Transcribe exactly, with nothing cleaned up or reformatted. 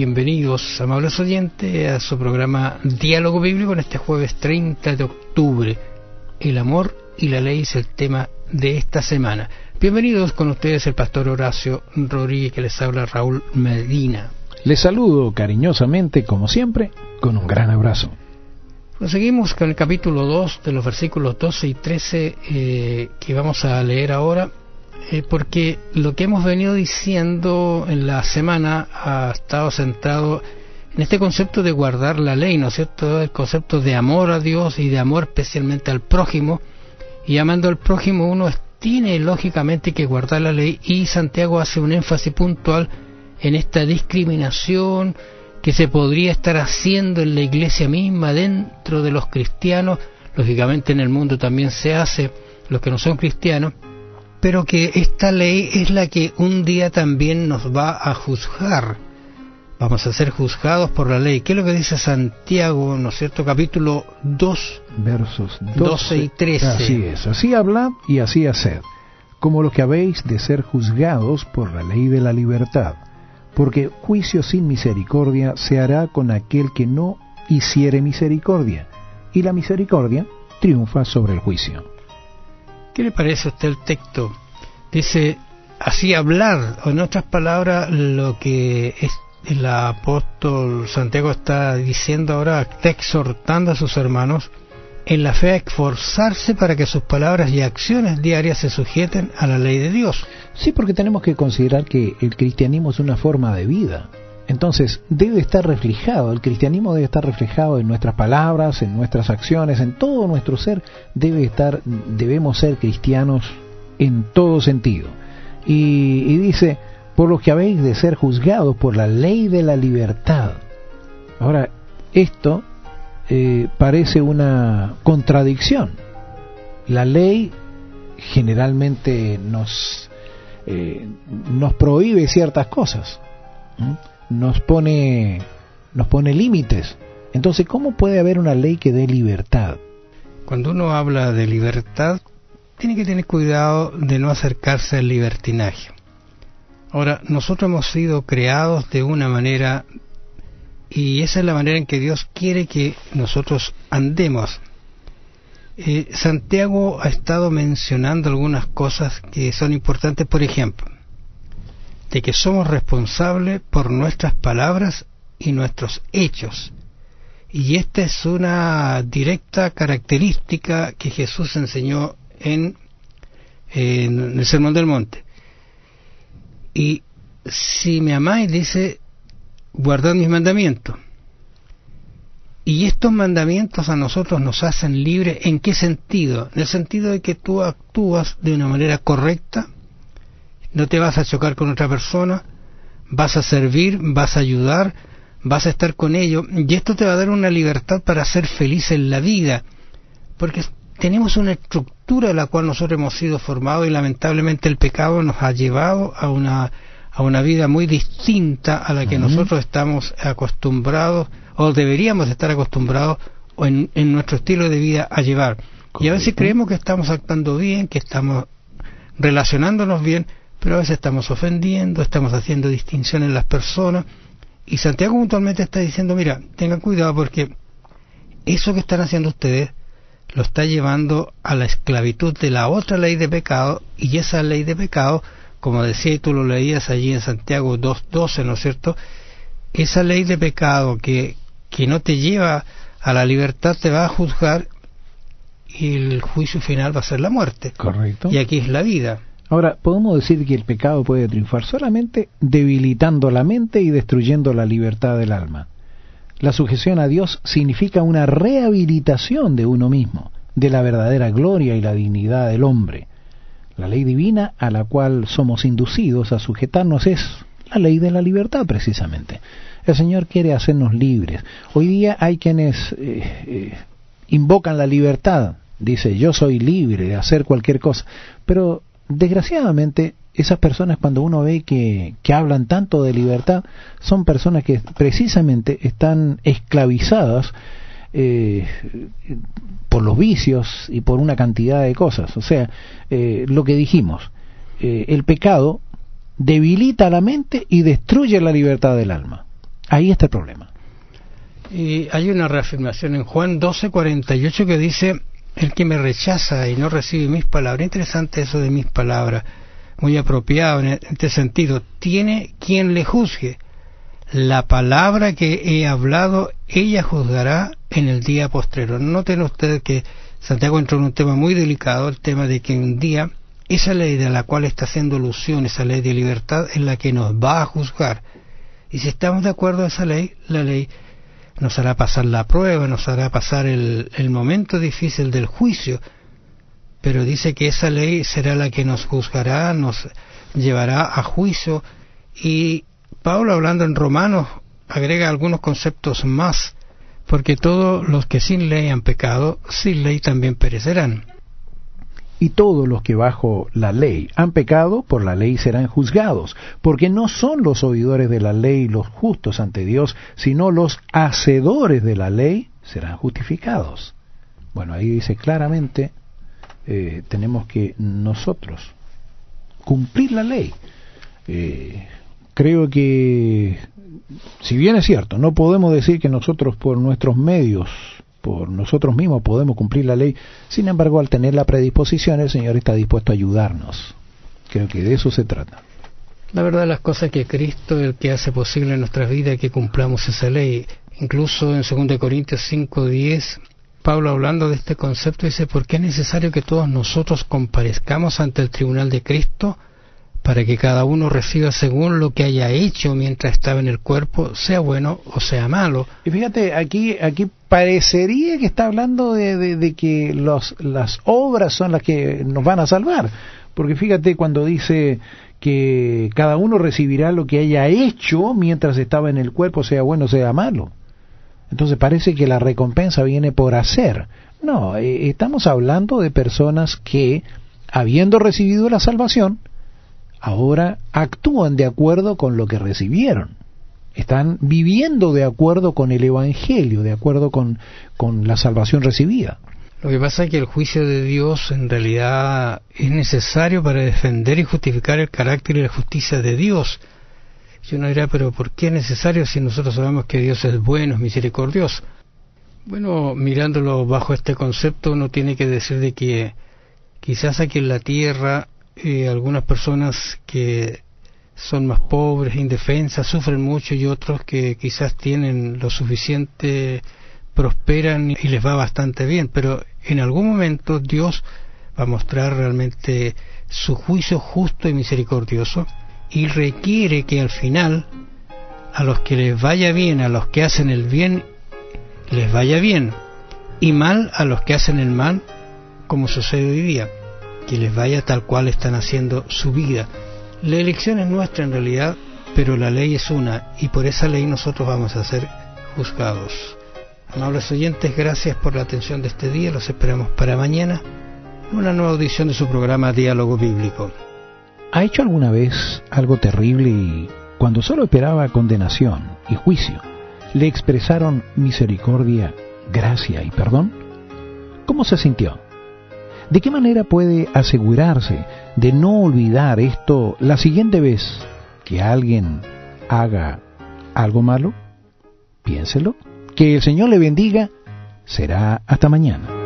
bienvenidos, amables oyentes, a su programa Diálogo Bíblico en este jueves treinta de octubre. El amor y la ley es el tema de esta semana. Bienvenidos con ustedes el pastor Horacio Rodríguez, que les habla Raúl Medina. Les saludo cariñosamente, como siempre, con un gran abrazo. Pues seguimos con el capítulo dos de los versículos doce y trece eh, que vamos a leer ahora. Eh, porque lo que hemos venido diciendo en la semana ha estado centrado en este concepto de guardar la ley, ¿no es cierto? El concepto de amor a Dios y de amor especialmente al prójimo, y amando al prójimo uno tiene lógicamente que guardar la ley, y Santiago hace un énfasis puntual en esta discriminación que se podría estar haciendo en la iglesia misma, dentro de los cristianos. Lógicamente en el mundo también se hace, los que no son cristianos, pero que esta ley es la que un día también nos va a juzgar. Vamos a ser juzgados por la ley. ¿Qué es lo que dice Santiago, no es cierto? Capítulo dos, versos doce y trece. Así es, así hablad y así haced, como los que habéis de ser juzgados por la ley de la libertad, porque juicio sin misericordia se hará con aquel que no hiciere misericordia, y la misericordia triunfa sobre el juicio. ¿Qué le parece a usted el texto? Dice, así hablar, o en otras palabras, lo que es, el apóstol Santiago está diciendo ahora, está exhortando a sus hermanos en la fe a esforzarse para que sus palabras y acciones diarias se sujeten a la ley de Dios. Sí, porque tenemos que considerar que el cristianismo es una forma de vida. Entonces, debe estar reflejado, el cristianismo debe estar reflejado en nuestras palabras, en nuestras acciones, en todo nuestro ser. Debe estar, debemos ser cristianos en todo sentido. Y, y dice, por los que habéis de ser juzgados por la ley de la libertad. Ahora, esto eh, parece una contradicción. La ley generalmente nos, eh, nos prohíbe ciertas cosas, ¿Mm? nos pone nos pone límites. Entonces, ¿cómo puede haber una ley que dé libertad? Cuando uno habla de libertad, tiene que tener cuidado de no acercarse al libertinaje. Ahora, nosotros hemos sido creados de una manera, y esa es la manera en que Dios quiere que nosotros andemos. eh, Santiago ha estado mencionando algunas cosas que son importantes, por ejemplo, de que somos responsables por nuestras palabras y nuestros hechos. Y esta es una directa característica que Jesús enseñó en, en el Sermón del Monte. Y si me amáis, dice, guardad mis mandamientos. Y estos mandamientos a nosotros nos hacen libres. ¿En qué sentido? En el sentido de que tú actúas de una manera correcta, no te vas a chocar con otra persona, vas a servir, vas a ayudar, vas a estar con ellos, y esto te va a dar una libertad para ser feliz en la vida, porque tenemos una estructura de la cual nosotros hemos sido formados, y lamentablemente el pecado nos ha llevado a una a una vida muy distinta a la que uh-huh. nosotros estamos acostumbrados, o deberíamos estar acostumbrados en, en nuestro estilo de vida a llevar. Correcto. Y a veces creemos que estamos actuando bien, que estamos relacionándonos bien, pero a veces estamos ofendiendo, estamos haciendo distinción en las personas. Y Santiago puntualmente está diciendo, mira, tengan cuidado, porque eso que están haciendo ustedes lo está llevando a la esclavitud de la otra ley de pecado, y esa ley de pecado, como decía, y tú lo leías allí en Santiago dos doce, ¿no es cierto? Esa ley de pecado que, que no te lleva a la libertad te va a juzgar, y el juicio final va a ser la muerte. Correcto. Y aquí es la vida. Ahora, podemos decir que el pecado puede triunfar solamente debilitando la mente y destruyendo la libertad del alma. La sujeción a Dios significa una rehabilitación de uno mismo, de la verdadera gloria y la dignidad del hombre. La ley divina a la cual somos inducidos a sujetarnos es la ley de la libertad, precisamente. El Señor quiere hacernos libres. Hoy día hay quienes eh, eh, invocan la libertad. Dice, yo soy libre de hacer cualquier cosa, pero desgraciadamente, esas personas, cuando uno ve que, que hablan tanto de libertad, son personas que precisamente están esclavizadas eh, por los vicios y por una cantidad de cosas. O sea, eh, lo que dijimos, eh, el pecado debilita la mente y destruye la libertad del alma. Ahí está el problema. Y hay una reafirmación en Juan doce cuarenta y ocho que dice: el que me rechaza y no recibe mis palabras. Interesante eso de mis palabras, muy apropiado en este sentido. Tiene quien le juzgue. La palabra que he hablado, ella juzgará en el día postrero. Noten ustedes que Santiago entró en un tema muy delicado, el tema de que un día, esa ley de la cual está haciendo alusión, esa ley de libertad, es la que nos va a juzgar. Y si estamos de acuerdo a esa ley, la ley nos hará pasar la prueba, nos hará pasar el, el momento difícil del juicio. Pero dice que esa ley será la que nos juzgará, nos llevará a juicio. Y Pablo, hablando en Romanos, agrega algunos conceptos más. Porque todos los que sin ley han pecado, sin ley también perecerán. Y todos los que bajo la ley han pecado, por la ley serán juzgados, porque no son los oidores de la ley los justos ante Dios, sino los hacedores de la ley serán justificados. Bueno, ahí dice claramente, eh, tenemos que nosotros cumplir la ley. Eh, creo que, si bien es cierto, no podemos decir que nosotros por nuestros medios, por nosotros mismos podemos cumplir la ley. Sin embargo, al tener la predisposición, el Señor está dispuesto a ayudarnos. Creo que de eso se trata. La verdad, las cosas que Cristo es el que hace posible en nuestras vidas, que cumplamos esa ley. Incluso en segunda de Corintios cinco diez, Pablo, hablando de este concepto, dice: porque es necesario que todos nosotros comparezcamos ante el tribunal de Cristo, para que cada uno reciba según lo que haya hecho mientras estaba en el cuerpo, sea bueno o sea malo. Y fíjate, aquí aquí parecería que está hablando de, de, de que los, las obras son las que nos van a salvar. Porque fíjate cuando dice que cada uno recibirá lo que haya hecho mientras estaba en el cuerpo, sea bueno o sea malo. Entonces parece que la recompensa viene por hacer. No, eh, estamos hablando de personas que, habiendo recibido la salvación, ahora actúan de acuerdo con lo que recibieron. Están viviendo de acuerdo con el Evangelio, de acuerdo con, con la salvación recibida. Lo que pasa es que el juicio de Dios en realidad es necesario para defender y justificar el carácter y la justicia de Dios. Y uno dirá, pero ¿por qué es necesario si nosotros sabemos que Dios es bueno, es misericordioso? Bueno, mirándolo bajo este concepto, uno tiene que decir de que quizás aquí en la tierra Eh, algunas personas que son más pobres, indefensas, sufren mucho, y otros que quizás tienen lo suficiente, prosperan y les va bastante bien. Pero en algún momento Dios va a mostrar realmente su juicio justo y misericordioso, y requiere que al final a los que les vaya bien, a los que hacen el bien, les vaya bien, y mal a los que hacen el mal, como sucede hoy día, que les vaya tal cual están haciendo su vida. La elección es nuestra en realidad, pero la ley es una, y por esa ley nosotros vamos a ser juzgados. Amables oyentes, gracias por la atención de este día. Los esperamos para mañana en una nueva audición de su programa Diálogo Bíblico. ¿Ha hecho alguna vez algo terrible y cuando solo esperaba condenación y juicio, le expresaron misericordia, gracia y perdón? ¿Cómo se sintió? ¿De qué manera puede asegurarse de no olvidar esto la siguiente vez que alguien haga algo malo? Piénselo. Que el Señor le bendiga. Será hasta mañana.